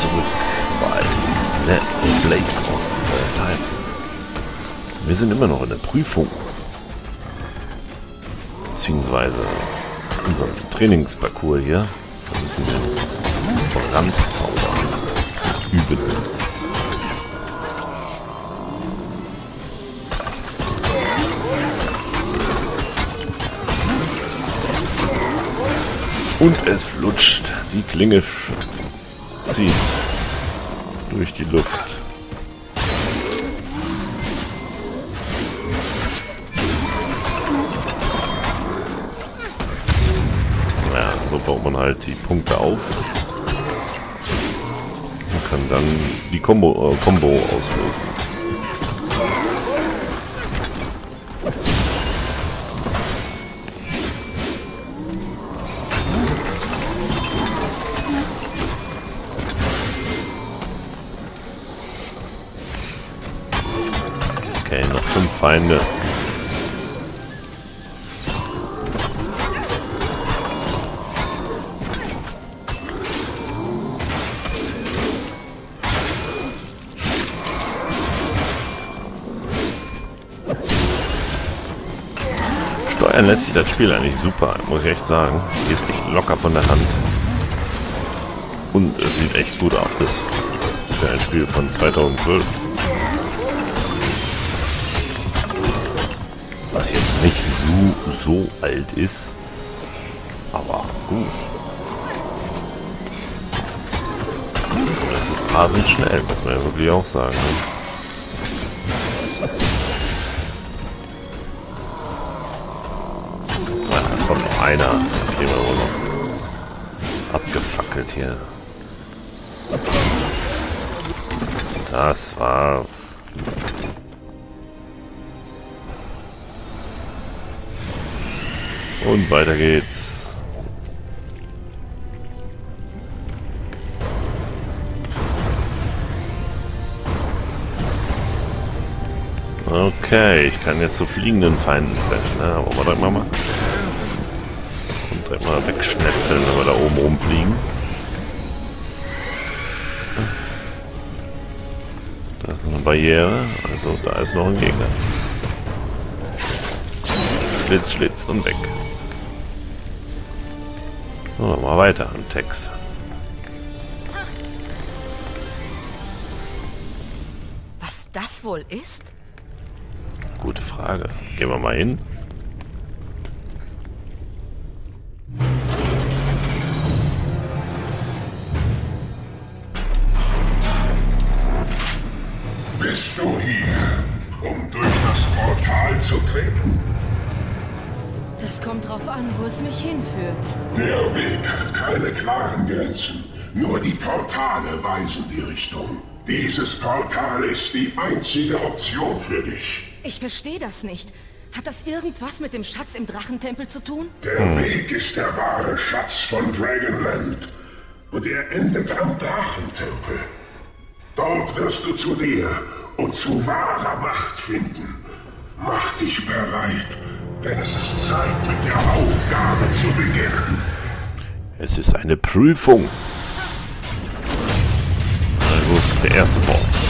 zurück bei Blades of Time. Wir sind immer noch in der Prüfung. Beziehungsweise unserem Trainingsparcours hier. Da müssen wir Brandzaubern üben. Und es flutscht. Die Klinge zieht durch die Luft. Ja, so baut man halt die Punkte auf. Man kann dann die Combo auslösen. Okay, noch 5 Feinde. Steuern lässt sich das Spiel eigentlich super, muss ich echt sagen. Geht echt locker von der Hand. Und es sieht echt gut aus. Für ein Spiel von 2012. Was jetzt nicht so alt ist, aber gut. Das ist rasend schnell, muss man ja wirklich auch sagen. Ne? Ah, da kommt noch einer. Den kriegen wir wohl noch abgefackelt hier. Das war's. Und weiter geht's. Okay, ich kann jetzt zu fliegenden Feinden flashen. Na, wollen wir das mal machen? Und direkt mal wegschnetzeln, wenn wir da oben rumfliegen. Da ist noch eine Barriere. Also da ist noch ein Gegner. Schlitz, Schlitz und weg. So, nochmal weiter am Text. Was das wohl ist? Gute Frage. Gehen wir mal hin. Bist du hier, um durch das Portal zu treten? Das kommt drauf an, wo es mich hinführt. Der Weg hat keine klaren Grenzen. Nur die Portale weisen die Richtung. Dieses Portal ist die einzige Option für dich. Ich verstehe das nicht. Hat das irgendwas mit dem Schatz im Drachentempel zu tun? Der Weg ist der wahre Schatz von Dragonland. Und er endet am Drachentempel. Dort wirst du zu dir und zu wahrer Macht finden. Mach dich bereit. Denn es ist Zeit, mit der Aufgabe zu beginnen. Es ist eine Prüfung. Na gut, der erste Boss.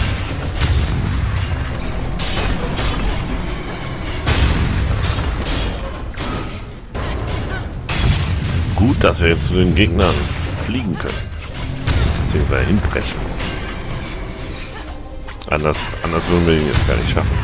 Gut, dass wir jetzt zu den Gegnern fliegen können. Beziehungsweise hinpreschen. Anders würden wir ihn jetzt gar nicht schaffen.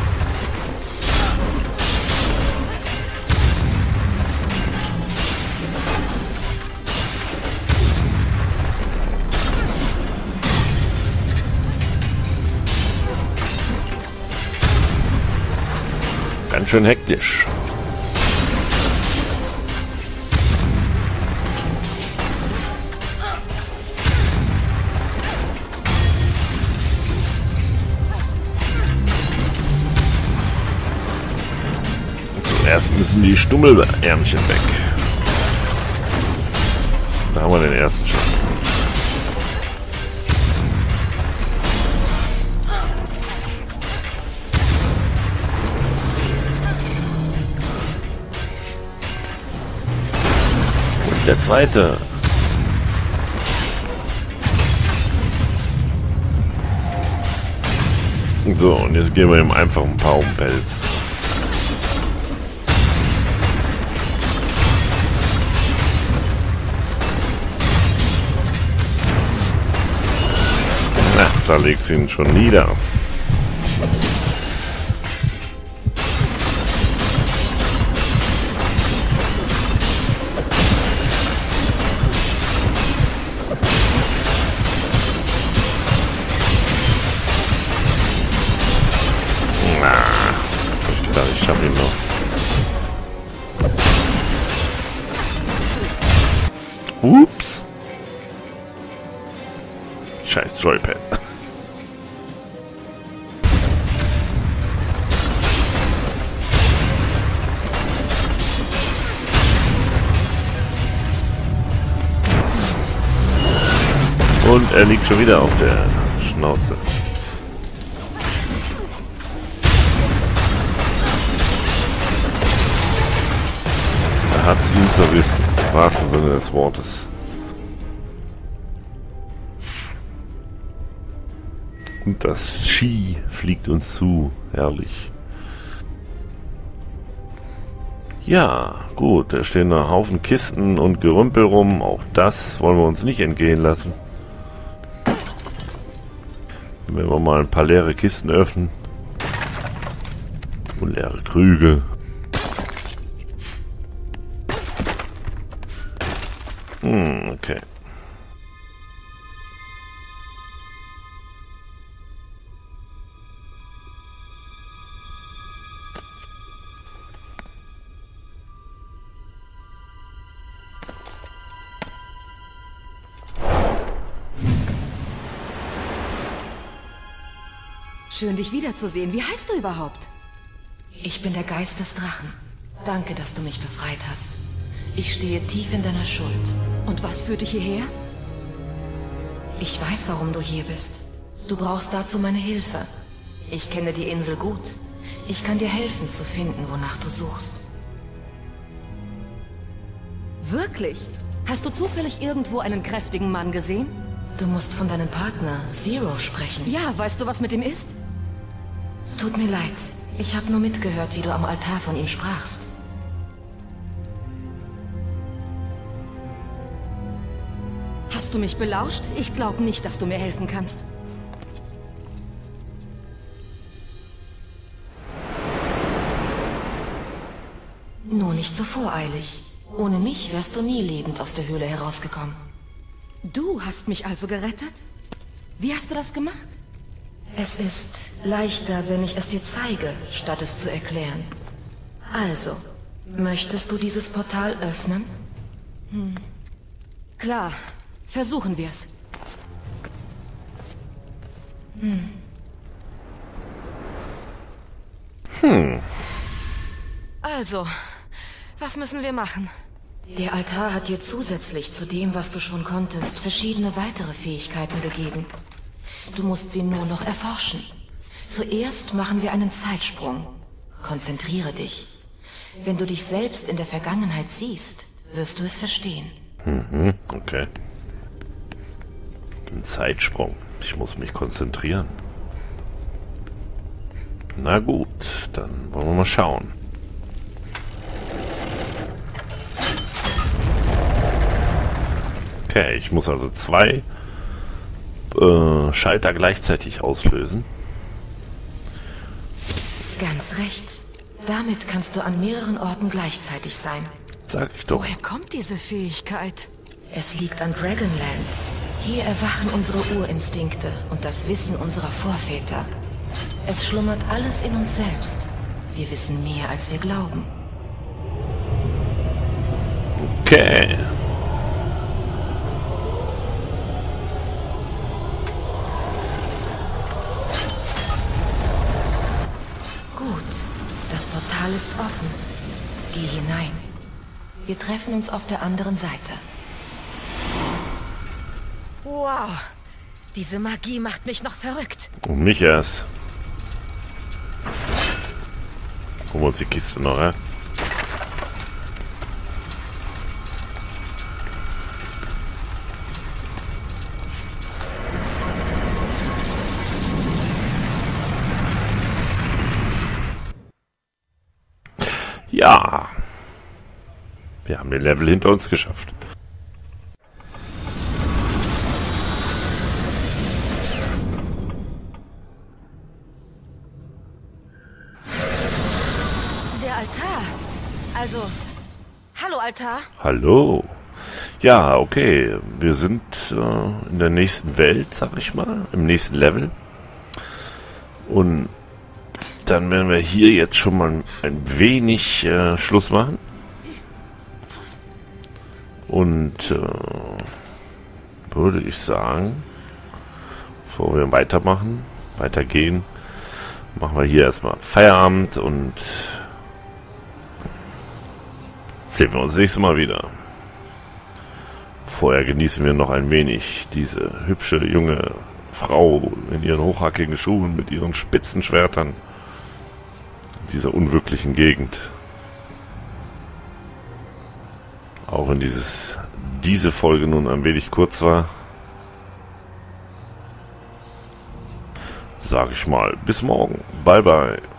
Ganz schön hektisch. Zuerst müssen die Stummelärmchen weg. Da haben wir den ersten Schaden. Der zweite. So, und jetzt geben wir ihm einfach ein paar Umwälz. Na, da legt sie ihn schon nieder. Ich schaffe ihn noch. Ups. Scheiß Joypad. Und er liegt schon wieder auf der Schnauze. Hat sie ihn zerrissen, im wahrsten Sinne des Wortes. Und das Ski fliegt uns zu, herrlich. Ja, gut, da stehen ein Haufen Kisten und Gerümpel rum, auch das wollen wir uns nicht entgehen lassen. Wenn wir mal ein paar leere Kisten öffnen und leere Krüge. Okay. Schön, dich wiederzusehen. Wie heißt du überhaupt? Ich bin der Geist des Drachen. Danke, dass du mich befreit hast. Ich stehe tief in deiner Schuld. Und was führt dich hierher? Ich weiß, warum du hier bist. Du brauchst dazu meine Hilfe. Ich kenne die Insel gut. Ich kann dir helfen, zu finden, wonach du suchst. Wirklich? Hast du zufällig irgendwo einen kräftigen Mann gesehen? Du musst von deinem Partner, Zero, sprechen. Ja, weißt du, was mit ihm ist? Tut mir leid. Ich habe nur mitgehört, wie du am Altar von ihm sprachst. Hast du mich belauscht? Ich glaube nicht, dass du mir helfen kannst. Nur nicht so voreilig. Ohne mich wärst du nie lebend aus der Höhle herausgekommen. Du hast mich also gerettet? Wie hast du das gemacht? Es ist leichter, wenn ich es dir zeige, statt es zu erklären. Also, möchtest du dieses Portal öffnen? Klar. Versuchen wir es. Also, was müssen wir machen? Der Altar hat dir zusätzlich zu dem, was du schon konntest, verschiedene weitere Fähigkeiten gegeben. Du musst sie nur noch erforschen. Zuerst machen wir einen Zeitsprung. Konzentriere dich. Wenn du dich selbst in der Vergangenheit siehst, wirst du es verstehen. Okay. Ein Zeitsprung. Ich muss mich konzentrieren. Na gut, dann wollen wir mal schauen. Okay, ich muss also zwei Schalter gleichzeitig auslösen. Ganz recht. Damit kannst du an mehreren Orten gleichzeitig sein. Sag ich doch. Woher kommt diese Fähigkeit? Es liegt an Dragonland. Hier erwachen unsere Urinstinkte und das Wissen unserer Vorväter. Es schlummert alles in uns selbst. Wir wissen mehr, als wir glauben. Okay. Gut, das Portal ist offen. Geh hinein. Wir treffen uns auf der anderen Seite. Wow, diese Magie macht mich noch verrückt. Und mich erst. Gucken wir uns die Kiste noch, ja? Ja. Wir haben den Level hinter uns geschafft. Der Altar. Also, hallo Altar. Hallo. Ja, okay. Wir sind in der nächsten Welt, sag ich mal. Im nächsten Level. Und dann werden wir hier jetzt schon mal ein wenig Schluss machen. Und würde ich sagen, bevor wir weitermachen, weitergehen, machen wir hier erstmal Feierabend und sehen wir uns nächstes Mal wieder. Vorher genießen wir noch ein wenig diese hübsche junge Frau in ihren hochhackigen Schuhen mit ihren spitzen Schwertern in dieser unwirklichen Gegend. Auch wenn diese Folge nun ein wenig kurz war, sage ich mal, bis morgen. Bye bye.